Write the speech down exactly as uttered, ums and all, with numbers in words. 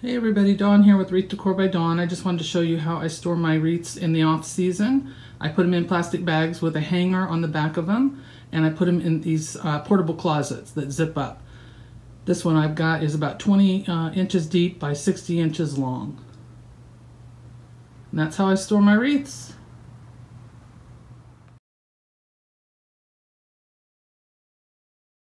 Hey everybody, Dawn here with Wreath Decor by Dawn. I just wanted to show you how I store my wreaths in the off season. I put them in plastic bags with a hanger on the back of them, and I put them in these uh, portable closets that zip up. This one I've got is about twenty uh, inches deep by sixty inches long. And that's how I store my wreaths.